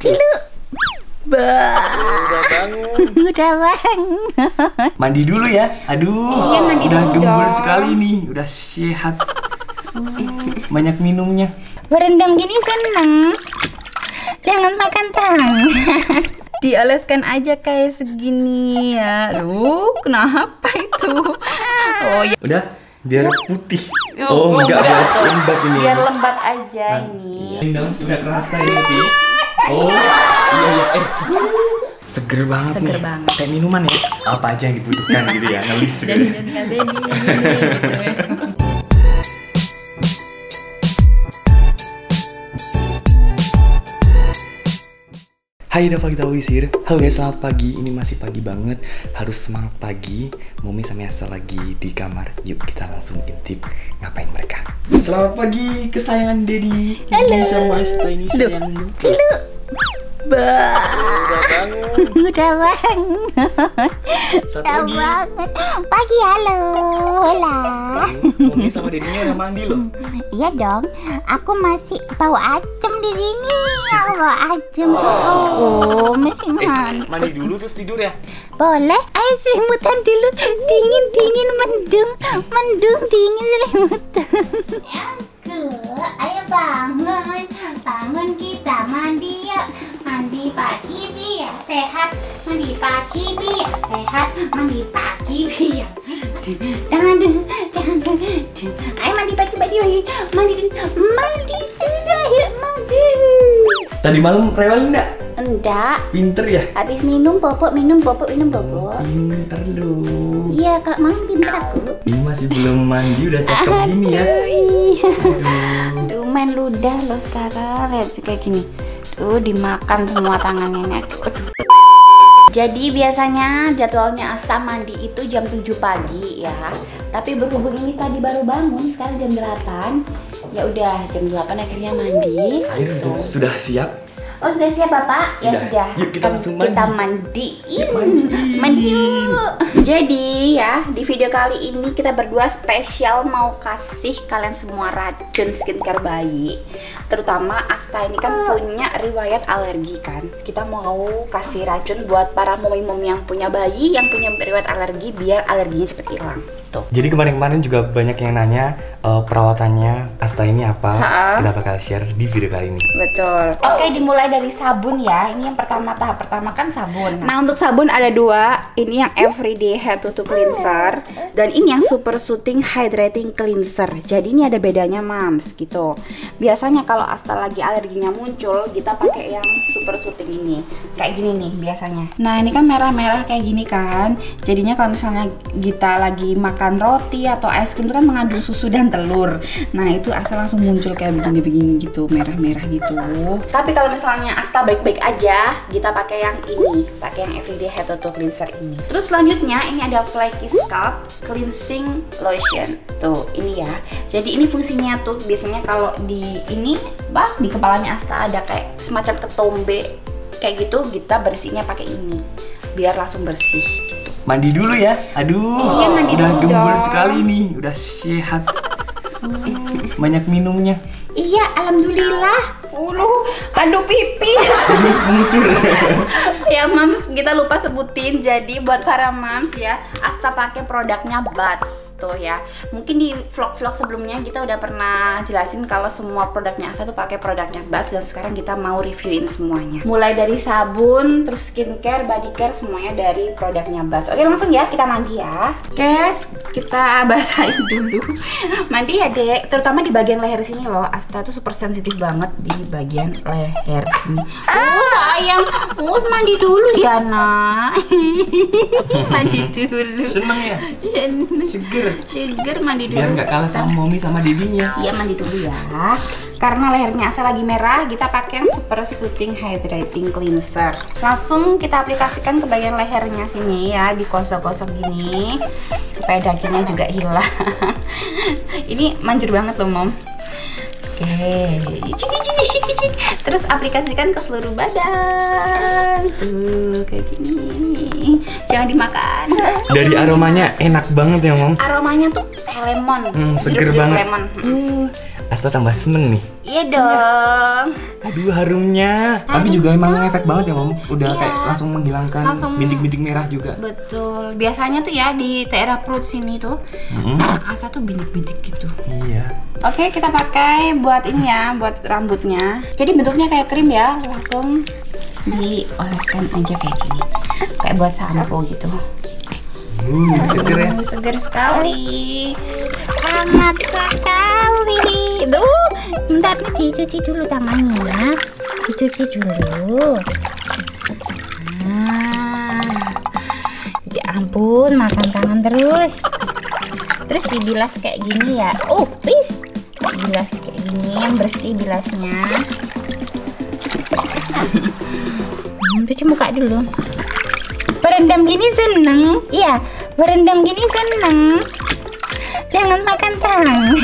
Cilu. Udah bangun. Mandi dulu ya. Aduh, iya, udah gembul sekali nih. Udah sehat. Banyak minumnya. Berendam gini seneng. Jangan makan tangan. Dioleskan aja kayak segini ya. Aduh, kenapa itu? Oh ya. Udah, biar putih. Oh, enggak lembab ini. Biar lembab aja ini. Rendam udah kerasa ini, Pi. Oh iya, seger banget. Seger nih. Banget. Kayak minuman ya. Apa aja yang dibutuhkan gitu ya, nulis gitu. Hai, Dafa Gita Wisir. Halo guys, selamat pagi. Ini masih pagi banget. Harus semangat pagi. Mumi sama Yasa lagi di kamar. Yuk kita langsung intip ngapain mereka. Selamat pagi kesayangan Dedi. Halo. Sama Asta ini sayang. Cilu. Udah bangun. Satu lagi. Pagi, halo. Hola. Mumi sama Dedinya udah mandi loh. Iya dong. Aku masih bau acem di sini. Bau acem. Oh, masih mandi. Mandi dulu terus tidur ya? Boleh. Ayo selimutan dulu. Dingin mendung dingin selimutan. Aku, ayo bangun. Bangun kita mandi ya. Mandi pagi biar sehat, mandi pagi biar sehat, mandi pagi biar sehat. Ayo mandi pagi mandi. Tadi malam rewel enggak? Enggak. Pinter ya? Habis minum bobok, minum bobok. Pinter lu. Iya, kalau malam pinter aku. Ini masih belum mandi udah cakep gini ya. Iya. Aduh, main ludah lo sekarang, lihat kayak gini. Dimakan semua tangannya. Jadi biasanya jadwalnya Asta mandi itu jam 7 pagi ya. Tapi berhubung ini tadi baru bangun, sekarang jam 8. Ya udah jam 8 akhirnya mandi. Air sudah siap. Oh, sudah siap Bapak? Sudah. Ya sudah. Yuk kita langsung mandi. Kita mandiin. Mandi yuk. Jadi ya, di video kali ini kita berdua spesial mau kasih kalian semua racun skincare bayi. Terutama Asta ini kan punya riwayat alergi kan. Kita mau kasih racun buat para mumi-mumi yang punya bayi, yang punya riwayat alergi, biar alerginya cepet hilang. Tuh. Jadi kemarin-kemarin juga banyak yang nanya perawatannya Asta ini apa. Kita bakal share di video kali ini. Betul. Oke, dimulai dari sabun ya. Ini yang pertama, tahap pertama kan sabun. Nah, untuk sabun ada dua. Ini yang everyday head to toe cleanser dan ini yang super soothing hydrating cleanser. Jadi ini ada bedanya mams gitu. Biasanya kalau Asta lagi alerginya muncul, kita pakai yang super soothing ini. Kayak gini nih biasanya. Nah, ini kan merah-merah kayak gini kan. Jadinya kalau misalnya Gita lagi makan roti atau es krim itu kan mengandung susu dan telur. Nah, itu Asta langsung muncul kayak begini-begini gitu, merah-merah gitu. Tapi kalau misalnya Asta baik-baik aja, kita pakai yang ini, pakai yang everyday head to toe cleanser ini. Terus selanjutnya ini ada Flykey Scalp Cleansing Lotion. Tuh, ini ya. Jadi ini fungsinya tuh biasanya kalau di ini, di kepalanya Asta ada kayak semacam ketombe kayak gitu, kita bersihinnya pakai ini. Biar langsung bersih gitu. Mandi dulu ya. Aduh, iya, mandi udah gembul sekali nih, udah sehat. Banyak minumnya. Iya, alhamdulillah. Aduh pipis. Ya mams, kita lupa sebutin. Jadi buat para mams ya, Asta pakai produknya Buds tuh ya. Mungkin di vlog-vlog sebelumnya kita udah pernah jelasin kalau semua produknya Asta tuh pakai produknya Buds, dan sekarang kita mau reviewin semuanya. Mulai dari sabun, terus skincare, body care, semuanya dari produknya Buds. Oke, langsung ya kita mandi ya. Guys, kita basahin dulu. Mandi ya, Dek. Terutama di bagian leher sini loh. Asta tuh super sensitif banget di bagian leher sini. Sayang, mandi dulu ya nak. Mandi dulu. Seneng ya? Seger. Seger, mandi dulu. Biar nggak kalah sama Mumi sama Dedinya. Iya, mandi dulu ya. Karena lehernya Asa lagi merah, kita pakai yang super soothing hydrating cleanser. Langsung kita aplikasikan ke bagian lehernya sini ya, digosok-gosok gini supaya dagingnya juga hilang. Ini manjur banget loh Mom. Oke, terus aplikasikan ke seluruh badan. Tuh, kayak gini. Jangan dimakan. Dari aromanya enak banget ya Mom. Aromanya tuh kayak lemon. Seger banget. Lemon. Asta tambah seneng nih. Iya dong. Aduh harumnya. Tapi juga emang efek banget ya Mom. Udah kayak langsung menghilangkan bintik-bintik merah juga. Betul. Biasanya tuh ya di daerah perut sini tuh Asta tuh bintik-bintik gitu. Iya. Oke kita pakai buat ini ya, buat rambutnya. Jadi bentuknya kayak krim ya. Langsung dioleskan aja kayak gini. Kayak buat sampo gitu. Seger ya? Seger sekali. Hangat sekali. Duh, bentar dicuci dulu tangannya. Dicuci dulu. Nah. Ya ampun, makan tangan terus. Terus dibilas kayak gini ya. Oh, please. Bilas kayak gini, yang bersih bilasnya. Cuci muka dulu. Berendam gini seneng. Iya, berendam gini seneng. Jangan makan tangan.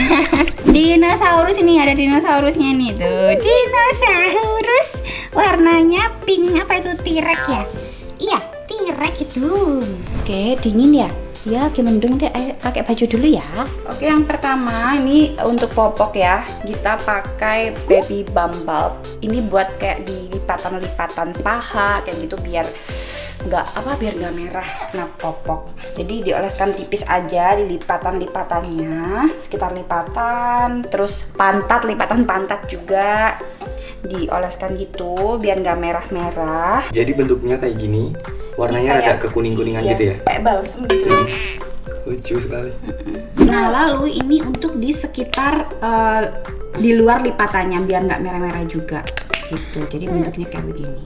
Dinosaurus ini ada dinosaurusnya nih tuh. Dinosaurus warnanya pink, apa itu T-Rex ya? Iya, T-Rex itu. Oke, dingin ya? Ya, lagi mendung deh. Ayo, pakai baju dulu ya. Oke, yang pertama ini untuk popok ya. Kita pakai baby balm. Ini buat kayak di lipatan-lipatan paha kayak gitu biar nggak apa, biar nggak merah kena popok. Jadi dioleskan tipis aja di lipatan-lipatannya, sekitar lipatan, terus pantat, lipatan-pantat juga dioleskan gitu biar nggak merah-merah. Jadi bentuknya kayak gini, warnanya kayak, agak kekuning-kuningan gitu ya, kayak balsam gitu. Lucu sekali. Nah lalu ini untuk di sekitar di luar lipatannya biar nggak merah-merah juga gitu. Jadi bentuknya kayak begini.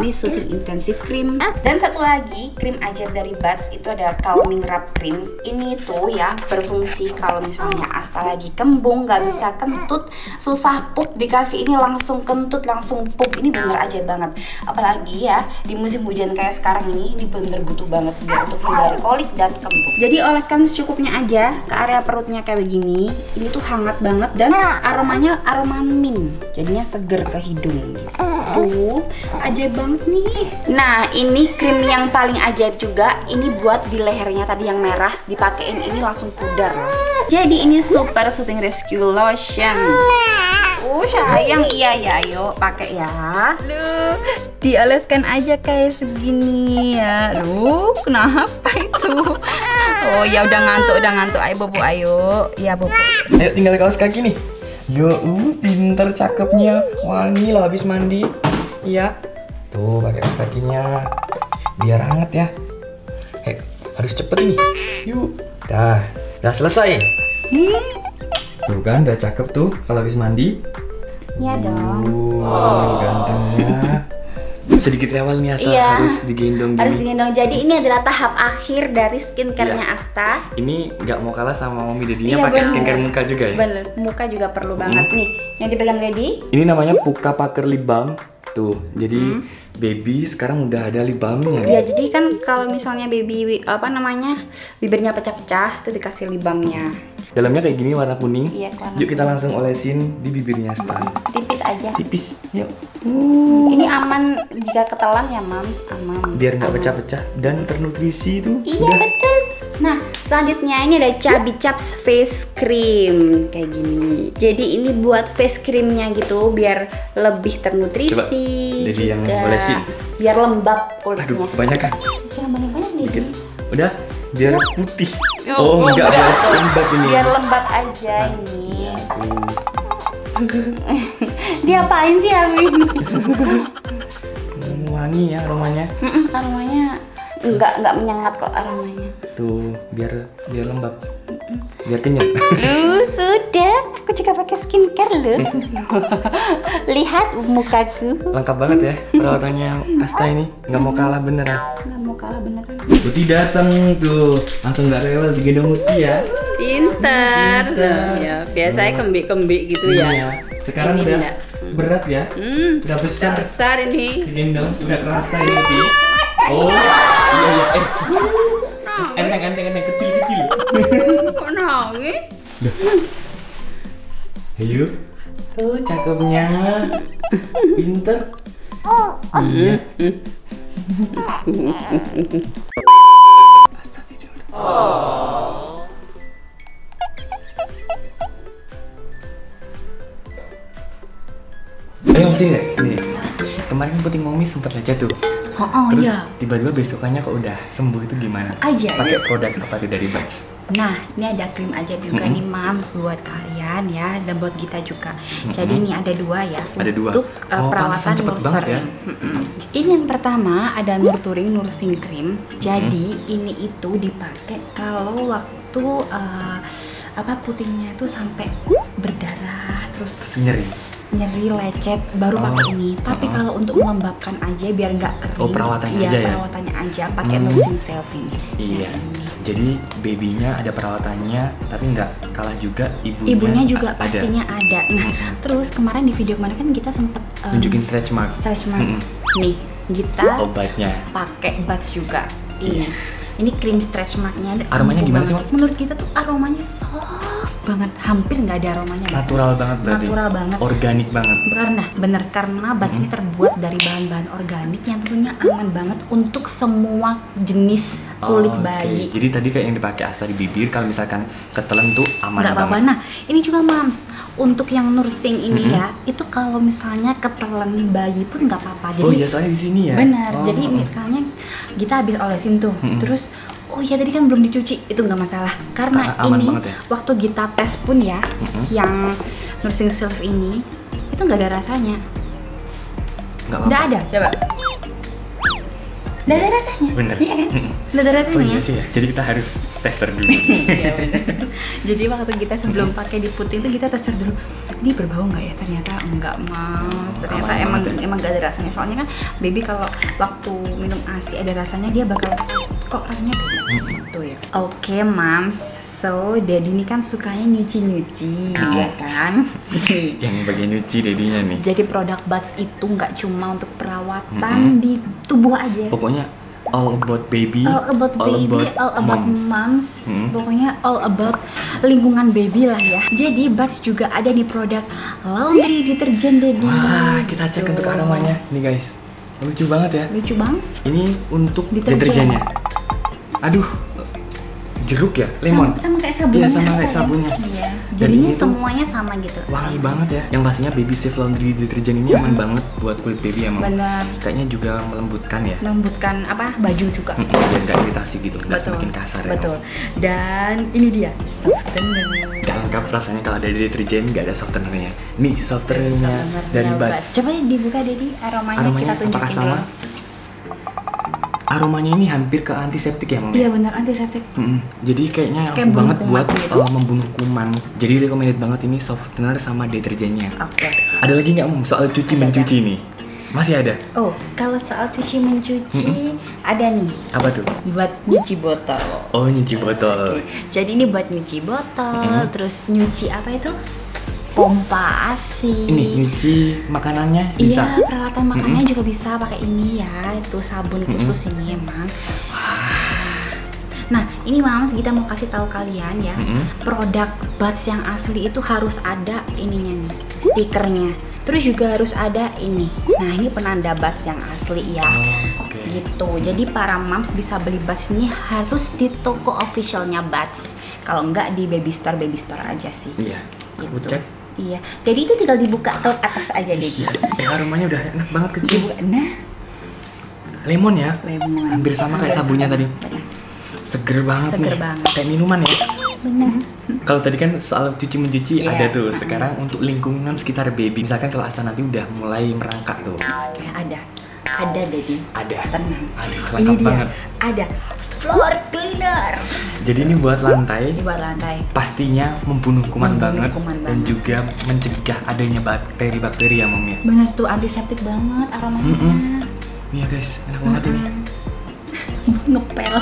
Ini soothing intensive cream. Dan satu lagi krim ajaib dari Buds itu ada calming wrap cream. Ini tuh ya berfungsi kalau misalnya Asta lagi kembung, nggak bisa kentut, susah pup, dikasih ini langsung kentut, langsung pup. Ini bener ajaib banget. Apalagi ya di musim hujan kayak sekarang ini bener butuh banget biar untuk hindari kolik dan kembung. Jadi oleskan secukupnya aja ke area perutnya kayak begini. Ini tuh hangat banget dan aromanya aroma mint. Jadinya seger ke hidung. Tuh, ajaib banget nih. Nah, ini krim yang paling ajaib juga. Ini buat di lehernya tadi yang merah, dipakein ini langsung pudar. Jadi ini super soothing rescue lotion. Siapa yang iya ya, yuk pakai ya. Lu dioleskan aja kayak segini ya. Lu kenapa itu? Oh ya udah ngantuk, udah ngantuk. Ayo bobo, ayo. Ya bobo. Ayo tinggal kaos kaki nih. Yo, pinter, cakepnya, wangi lah habis mandi. Iya, tuh pakai kaos kakinya, biar hangat ya. Harus cepet ini. Yuk, dah selesai. Tuh kan, udah cakep tuh kalau habis mandi. Iya dong. Wow, gantengnya. Sedikit rewel nih Asta, harus digendong. Harus digendong. Jadi ini adalah tahap akhir dari skincare-nya Asta. Ini nggak mau kalah sama Mami Dedinya pakai skincare muka juga ya. Bener, muka juga perlu banget nih. Yang dipegang Dedi. Ini namanya Puka Parker Lip Balm. Tuh, jadi baby sekarang udah ada lip balmnya. Iya, jadi kan kalau misalnya baby bibirnya pecah-pecah, itu dikasih lip balmnya. Dalamnya kayak gini warna kuning. Iya, warna. Yuk kita langsung olesin di bibirnya Asta. Tipis aja. Tipis. Yuk. Ini aman jika ketelan ya, Mam. Aman. Biar nggak pecah-pecah dan ternutrisi itu. Iya, betul. Nah, selanjutnya ini ada Chubby Chups face cream kayak gini. Jadi ini buat face creamnya gitu biar lebih ternutrisi. Jadi yang olesin. Biar lembab kulitnya. Aduh, banyak kan? Banyak nih. Udah. Biar putih. Oh, enggak, biar lembab ini. Biar lembab aja ini. Dia apain sih Amin? Wangi ya aromanya. Aromanya enggak menyengat kok aromanya. Tuh, biar lembab. Biar kenyang. Sudah, aku juga pakai skincare loh. Lihat mukaku. Lengkap banget ya perawatannya Asta ini. Enggak mau kalah beneran. Uti datang tuh, langsung gak rewel digendong Uti ya. Pintar. Ya, biasanya kembik-kembik gitu ya. Sekarang ini udah berat ya. Udah besar. Besar ini. Digendong udah kerasa ini Uti. Oh, iya. Enteng-enteng kecil-kecil. Kok nangis? Ayo. Tuh cakepnya. Pintar. Iya. Asta tidur. sih nih. Kemarin puting Mumi sempet aja tuh. Terus tiba-tiba besokannya kok udah sembuh, itu gimana? Pakai produk apa tuh dari Buds? Nah, ini ada krim aja juga nih Mams buat kalian ya, dan buat Gita juga. Jadi ini ada dua ya. Ada dua. Untuk perawatan nurturing. Ya? Ini yang pertama ada nurturing nursing cream. Jadi ini itu dipakai kalau waktu putingnya tuh sampai berdarah terus nyeri, lecet, baru pakai ini. Tapi kalau untuk melembabkan aja biar nggak kering, perawatannya ya, aja ya? Perawatannya aja, pakai nursing selfie. Iya, jadi babynya ada perawatannya, tapi nggak kalah juga ibunya juga ada. Pastinya ada. Nah, terus kemarin di video kemarin kan kita sempet nunjukin stretch mark. Nih, kita obatnya pakai Buds juga ini. Ini krim stretch marknya. Aromanya gimana sih? Menurut kita tuh aromanya soft banget, hampir nggak ada aromanya. Natural banget berarti. Natural banget. Organik banget. Karena Buds ini terbuat dari bahan-bahan organik yang tentunya aman banget untuk semua jenis kulit bayi. Jadi tadi kayak yang dipakai Asta di bibir, kalau misalkan ketelan tuh aman banget. Nggak apa-apa. Nah, ini juga Mams untuk yang nursing ini ya, itu kalau misalnya ketelan bayi pun nggak apa-apa. Jadi soalnya di sini ya. Benar. Jadi misalnya kita habis olesin tuh, terus oh iya tadi kan belum dicuci, itu nggak masalah karena ini ya? Waktu Gita tes pun ya, yang nursing self ini itu nggak ada rasanya, nggak ada. Coba, nggak ada rasanya, bener iya kan? Nggak ada rasanya. Oh iya sih ya, jadi kita harus tester dulu. Iya bener. Jadi waktu kita sebelum pakai di puting itu kita tester dulu, ini berbau nggak ya? Ternyata nggak, Mas. Ternyata emang nggak ada rasanya. Soalnya kan baby kalau waktu minum ASI ada rasanya, dia bakal kok rasanya gitu ya. Oke Mams, so Daddy ini kan sukanya nyuci-nyuci ya kan? Yang bagian nyuci Daddy-nya nih. Jadi produk Buds itu nggak cuma untuk perawatan di tubuh aja. Pokoknya all about baby, all about Mams, pokoknya all about lingkungan baby lah ya. Jadi Buds juga ada di produk laundry deterjen Daddy. Wah, kita cek untuk aromanya nih guys, lucu banget ya. Lucu banget. Ini untuk deterjennya. Aduh, jeruk ya, lemon. Sama kayak sabunnya. Iya, sama kayak sabunnya. Iya. Jadinya semuanya sama gitu. Wangi banget ya. Yang pastinya baby safe laundry deterjen ini aman banget buat kulit baby emang. Benar. Kayaknya juga melembutkan ya. Melembutkan apa? Baju juga. Biar nggak iritasi gitu, nggak semakin kasar ya. Betul. Dan ini dia softener. Gak lengkap rasanya kalau ada deterjen nggak ada softenernya. Nih softenernya dari Buds. Coba dibuka Daddy, aromanya kita tunjukin. Apakah sama? Aromanya ini hampir ke antiseptik ya, Mami? Iya benar, antiseptik. Jadi kayaknya kayak banget buat membunuh kuman. Jadi recommended banget ini softener sama deterjennya. Oke. Ada lagi nggak soal cuci mencuci nih? Masih ada? Oh, kalau soal cuci mencuci ada nih. Apa tuh? Buat nyuci botol. Oh, nyuci botol. Jadi ini buat nyuci botol, terus nyuci apa itu? Pompa ASI. Ini nyuci makanannya bisa. Iya, peralatan makanannya juga bisa pakai ini ya. Itu sabun khusus ini emang. Nah, ini Mams kita mau kasih tahu kalian ya. Produk Buds yang asli itu harus ada ininya nih, stikernya. Terus juga harus ada ini. Nah, ini penanda Buds yang asli ya. Gitu. Jadi para Mams bisa beli Buds ini harus di toko officialnya Buds. Kalau enggak di baby store aja sih. Iya. Aku cek. Iya, jadi itu tinggal dibuka ke atas aja deh. Aromanya udah enak banget kecil. Nah, lemon ya. Lemon. Hampir sama kayak sabunnya tadi. Seger banget nih. Kayak minuman ya. Benar. Kalau tadi kan soal cuci mencuci ada tuh. Sekarang untuk lingkungan sekitar baby. Misalkan kalau Asta nanti udah mulai merangkak tuh. Ada Daddy. Ada. Tenang. Lengkap banget. Ada floor cleaner. Jadi ini buat lantai. Pastinya membunuh kuman banget dan juga mencegah adanya bakteri-bakteri ya, Mom ya. Bener tuh, antiseptik banget aromanya. Nih ya guys, enak banget ini. Buat ngepel.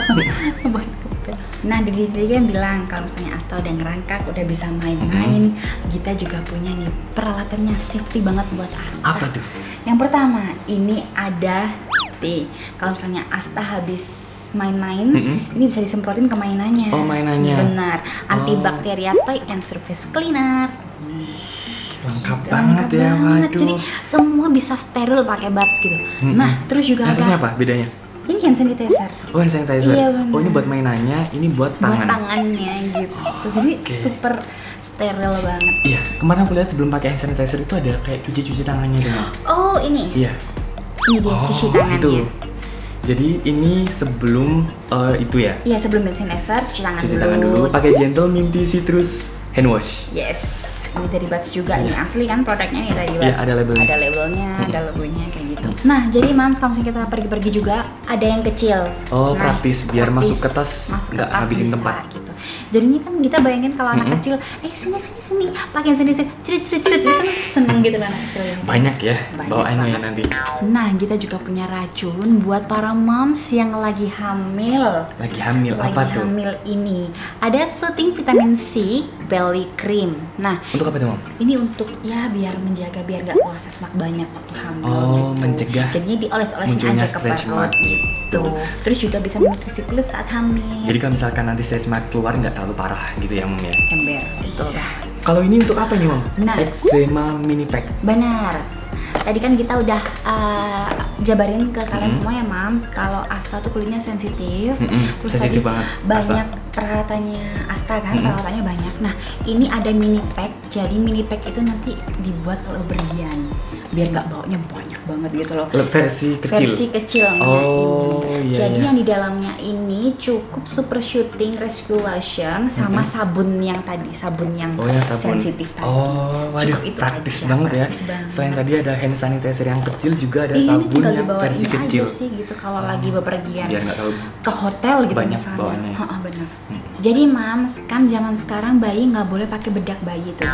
Nah, Daddy tadi kan bilang kalau misalnya Asta udah ngerangkak, udah bisa main-main, kita juga punya nih peralatannya safety banget buat Asta. Apa tuh? Yang pertama, ini ada kalau misalnya Asta habis main-main, ini bisa disemprotin ke mainannya. Oh, mainannya. Benar. Antibakteria toy and surface cleaner. Lengkap banget ya. Waduh. Jadi semua bisa steril pakai Buds gitu. Nah, terus juga rasanya apa bedanya? Ini hand sanitizer. Oh, hand sanitizer. Iya, oh, ini buat mainannya, ini buat tangan. Buat tangannya gitu. Oh, jadi okay, super steril banget. Iya, kemarin aku lihat sebelum pakai hand sanitizer itu ada kayak cuci-cuci tangannya dengan. Oh, ini. Iya. Ini dia cuci tangannya. Itu. Jadi ini sebelum itu ya? Iya, sebelum hand sanitizer, cuci tangan dulu. Pakai Gentle Minty Citrus Hand Wash. Yes. Ini dari Buds juga nih, asli kan produknya ini dari Buds. Iya, ada labelnya. Ada labelnya, ada logonya kayak gitu. Nah, jadi Mams, kalau misalnya kita pergi-pergi juga ada yang kecil. Oh, nah, praktis biar masuk ke tas, nggak habisin tempat gitu. Jadinya kan kita bayangin kalau anak kecil, sini pakai sini, cerit-cerit itu kan seneng gitu kan anak kecil. Banyak ya bawaannya ya nanti. Nah, kita juga punya racun buat para moms yang lagi hamil. Lagi hamil apa tuh? Lagi hamil ini ada Soothing Vitamin C Belly Cream. Nah, untuk apa tuh Mom? Ini untuk ya biar menjaga biar nggak keluar semak banyak waktu hamil. Oh, gitu, mencegah. Jadinya dioles-olesin aja ke perut gitu. Terus juga bisa menutrisi kulit saat hamil. Jadi kalau misalkan nanti stretch mark keluar nggak terlalu parah gitu ya Mom ya? Ember, betul lah. Kalau ini untuk apa nih Mom? Nah, eczema mini pack. Benar. Tadi kan kita udah jabarin ke kalian semua ya Mams, kalau Asta tuh kulitnya sensitif. Terus sensitif banget. Banyak perawatannya Asta kan, perawatannya banyak. Nah, ini ada mini pack. Jadi mini pack itu nanti dibuat kalau bergian, biar nggak baunya banyak banget gitu loh. Versi kecil. Versi kecilnya ini. Jadi yang di dalamnya ini cukup Super Shooting Rescue Lotion sama sabun yang tadi, sabun yang sensitif tadi. Oh, waduh, praktis banget ya. Selain tadi ada hand sanitizer yang kecil juga ada sabun yang versi kecil. Aja sih gitu kalau lagi bepergian. Biar nggak terlalu ke hotel gitu misalnya. Banyak bawaannya. Benar. Jadi Mams, kan zaman sekarang bayi nggak boleh pakai bedak bayi tuh.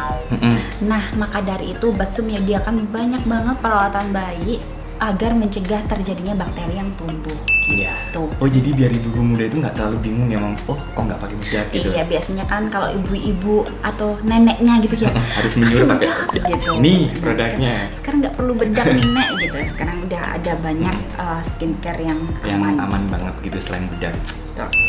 Nah, maka dari itu Buds menyediakan banyak banget perawatan bayi agar mencegah terjadinya bakteri yang tumbuh. Iya. Gitu. Oh, jadi biar ibu muda itu nggak terlalu bingung ya Mom. Oh, kok nggak pakai bedak gitu? Iya, biasanya kan kalau ibu-ibu atau neneknya gitu ya harus menyuruh pakai gitu. Nih produknya. Sekarang nggak perlu bedak nenek gitu. Sekarang udah ada banyak skincare yang aman banget gitu selain bedak.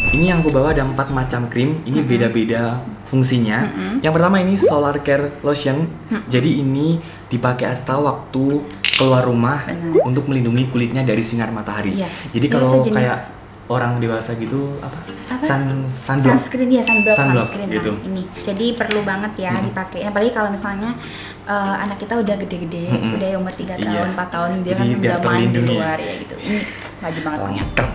Ini yang aku bawa ada 4 macam krim. Ini beda-beda fungsinya. Yang pertama ini Solar Care Lotion. Jadi ini dipakai Asta waktu keluar rumah untuk melindungi kulitnya dari sinar matahari. Jadi kalau kayak orang dewasa gitu apa? Sunblock gitu. Nah, ini jadi perlu banget ya dipakai. Apalagi kalau misalnya anak kita udah gede-gede, udah yang umur 3 tahun, 4 tahun dia kan udah main di luar ya gitu. Ini wajib banget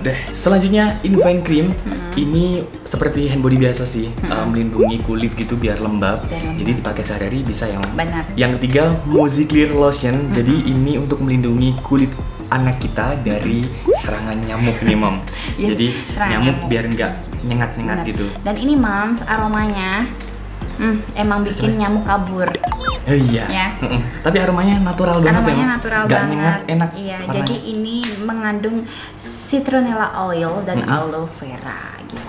deh. Selanjutnya Infant Cream. Ini seperti hand body biasa sih, melindungi kulit gitu biar lembab. Jadi dipakai sehari-hari bisa yang. Benar. Yang ketiga Mozi Clear Lotion. Jadi ini untuk melindungi kulit anak kita dari serangan nyamuk nih Mom. Jadi nyamuk biar nggak nyengat-nyengat gitu. Dan ini Mom, aromanya emang bikin nyamuk kabur. Iya. Ya. Tapi aromanya natural banget. Aromanya natural banget. Gak nyengat, enak. Iya. Warnanya. Jadi ini mengandung citronella oil dan aloe vera gitu.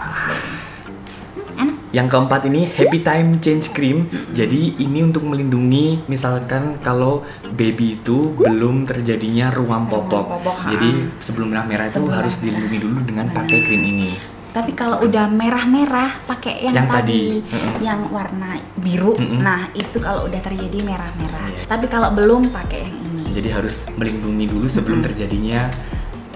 Yang keempat ini Happy Time Change Cream. Jadi ini untuk melindungi misalkan kalau baby itu belum terjadinya ruam popok. Jadi sebelum merah-merah itu harus dilindungi dulu dengan pakai krim ini. Tapi kalau udah merah-merah pakai yang tadi yang warna biru. Nah, itu kalau udah terjadi merah-merah. Tapi kalau belum pakai yang ini. Jadi harus melindungi dulu sebelum terjadinya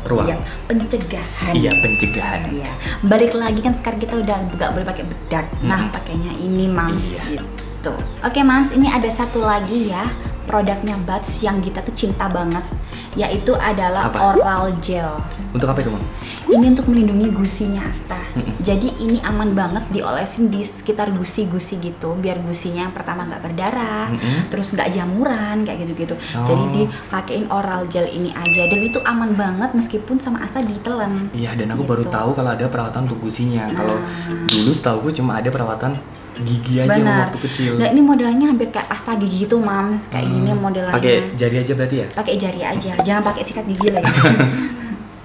ruang. Iya, pencegahan. Iya, pencegahan. Iya. Balik lagi kan sekarang kita udah nggak boleh pakai bedak. Nah, pakainya ini Mams gitu. Oke Mams, ini ada satu lagi ya produknya Buds yang kita tuh cinta banget, yaitu adalah oral gel. Untuk apa itu Mom? Ini untuk melindungi gusinya Asta. Jadi ini aman banget diolesin di sekitar gusi-gusi gitu, biar gusinya yang pertama nggak berdarah, terus nggak jamuran kayak gitu-gitu. Jadi dipakein oral gel ini aja, dan itu aman banget meskipun sama Asta ditelan. Iya, dan aku baru tahu kalau ada perawatan untuk gusinya. Kalau dulu setahu cuma ada perawatan gigi aja waktu kecil. Nah, ini modelnya hampir kayak pasta gigi gitu Mams, kayak gini modelnya. Pakai jari aja berarti ya? Pakai jari aja, jangan pakai sikat gigi lagi.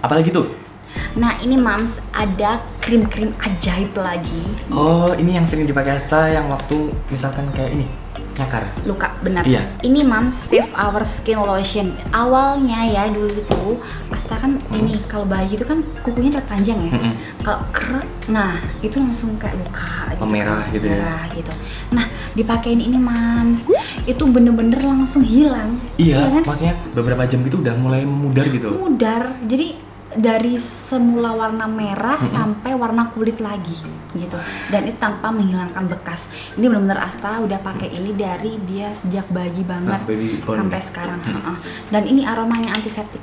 Apalagi tuh? Nah, ini Mams ada krim-krim ajaib lagi. Oh, ini yang sering dipakai Asta yang waktu misalkan kayak ini nyakar. Luka, benar. Iya. Ini Mams Save Our Skin Lotion. Awalnya ya dulu itu Asta kan ini kalau bayi itu kan kukunya cat panjang ya. Kalau keret, nah itu langsung kayak luka gitu. Merah gitu ya. Merah gitu. Nah, dipakein ini Mams, itu bener-bener langsung hilang. Iya, maksudnya beberapa jam itu udah mulai mudar gitu. Mudar. Jadi dari semula warna merah sampai warna kulit lagi gitu, dan itu tanpa menghilangkan bekas. Ini benar-benar Asta udah pakai ini dari dia sejak bayi banget sampai sekarang. Dan ini aromanya antiseptik.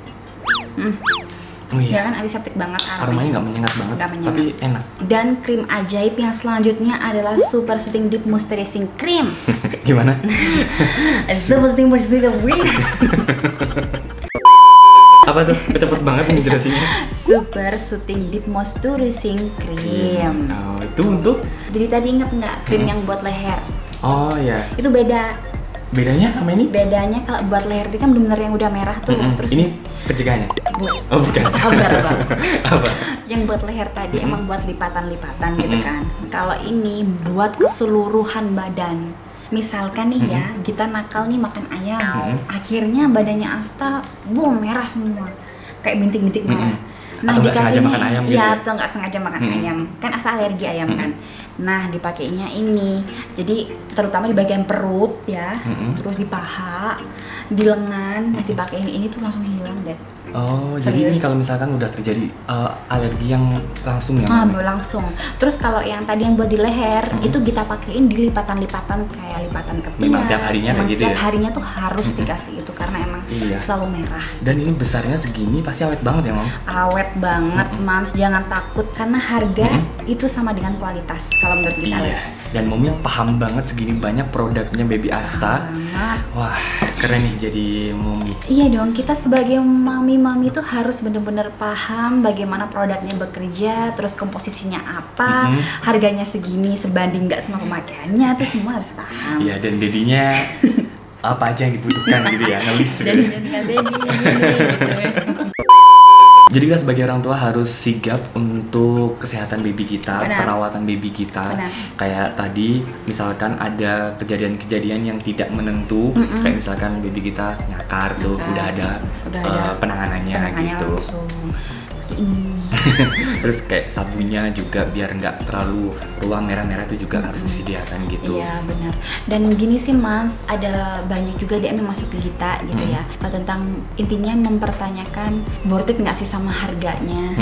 Oh iya. Ya kan, antiseptik banget aromanya, nggak menyengat banget, tapi enak. Dan krim ajaib yang selanjutnya adalah Super Soothing Deep Moisturizing Cream. Gimana? Super Soothing Moisturizing Cream. Apa tuh? Cepet banget nih jelasinnya. Super Soothing Deep Moisturizing Cream. Oh, itu untuk? Jadi tadi inget nggak krim yang buat leher? Oh iya. Itu beda. Bedanya sama ini? Bedanya kalau buat leher itu kan bener-bener yang udah merah tuh. Terus ini pencegahannya? Oh bukan. Sabar bang. Apa? Yang buat leher tadi emang buat lipatan-lipatan gitu kan. Kalau ini buat keseluruhan badan. Misalkan nih ya, kita nakal nih makan ayam. Akhirnya badannya Asta, boom, merah semua. Kayak bintik-bintik merah. Nah, atau nggak sengaja makan ayam gitu? Iya, atau nggak sengaja makan ayam. Kan Asta alergi ayam kan? Nah, dipakainya ini. Jadi, terutama di bagian perut ya, terus di paha, di lengan, dipakein ini tuh langsung hilang deh. Oh, serius. Jadi ini kalau misalkan udah terjadi alergi yang langsung ya? Ah, langsung. Terus kalau yang tadi yang buat di leher, itu kita pakein di lipatan-lipatan kayak lipatan ketiak. Memang tiap harinya kayak gitu ya? Tiap harinya tuh harus dikasih itu karena emang selalu merah. Dan ini besarnya segini pasti awet banget ya, Mom? Awet banget, Mams. Jangan takut karena harga itu sama dengan kualitas kalau menurut kita. Iya. Dan Mom yang paham banget segini banyak produknya Baby Asta. Wah, keren nih jadi Mumi. Iya dong, kita sebagai mami-mami tuh harus bener-bener paham bagaimana produknya bekerja, terus komposisinya apa, harganya segini, sebanding nggak sama pemakaiannya, tuh semua harus paham. Iya, dan dedinya apa aja yang dibutuhkan gitu ya, ngelis gitu. Jadi kita sebagai orang tua harus sigap untuk kesehatan baby kita, perawatan baby kita. Kayak tadi misalkan ada kejadian-kejadian yang tidak menentu, kayak misalkan baby kita nyakar tuh, udah ada penanganannya gitu. Terus kayak sabunnya juga biar nggak terlalu ruam merah-merah itu juga harus disediakan gitu. Iya benar. Dan gini sih Mams, ada banyak juga DM yang masuk ke Gita gitu ya, tentang intinya mempertanyakan worth it nggak sih sama harganya.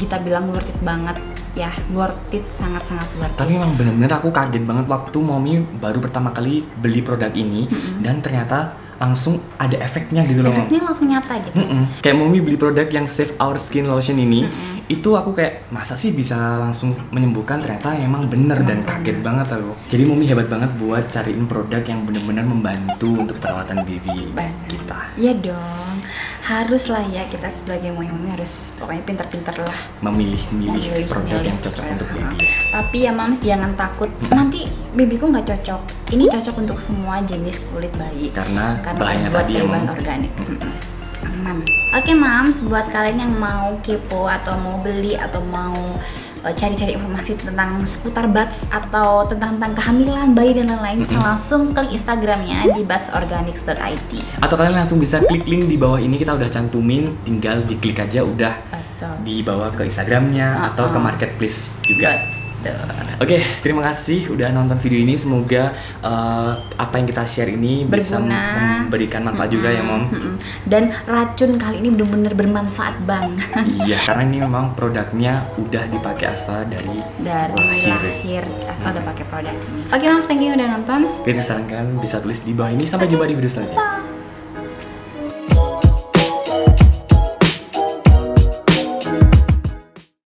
Gita bilang worth it banget ya, worth it, sangat-sangat worth it. Tapi emang bener-bener aku kaget banget waktu Mami baru pertama kali beli produk ini, dan ternyata langsung ada efeknya gitu loh. Efeknya langsung nyata gitu. Kayak Mumi beli produk yang Save Our Skin Lotion ini, itu aku kayak masa sih bisa langsung menyembuhkan, ternyata emang bener, dan kaget banget loh. Jadi Mumi hebat banget buat cariin produk yang bener-bener membantu untuk perawatan baby kita. Iya dong, harus lah ya, kita sebagai mami harus pokoknya pintar-pintar lah memilih produk yang cocok untuk baby. Tapi ya Mams jangan takut, nanti babyku nggak cocok. Ini cocok untuk semua jenis kulit bayi karena bahannya tadi ya, bahan organik. Aman. Oke Mams, buat kalian yang mau kepo atau mau beli atau mau cari-cari informasi tentang seputar Buds atau tentang kehamilan, bayi dan lain-lain, langsung klik Instagramnya di budsorganics.id, atau kalian langsung bisa klik link di bawah ini, kita udah cantumin, tinggal diklik aja udah dibawa ke Instagramnya atau ke marketplace juga. Oke, terima kasih udah nonton video ini. Semoga apa yang kita share ini bisa memberikan manfaat juga ya Mom. Dan racun kali ini benar-benar bermanfaat banget. Iya, karena ini memang produknya udah dipakai Asta dari lahir. Asta udah pakai produk ini. Oke Mom, thank you udah nonton. Kita sarankan bisa tulis di bawah ini. Sampai jumpa di video selanjutnya.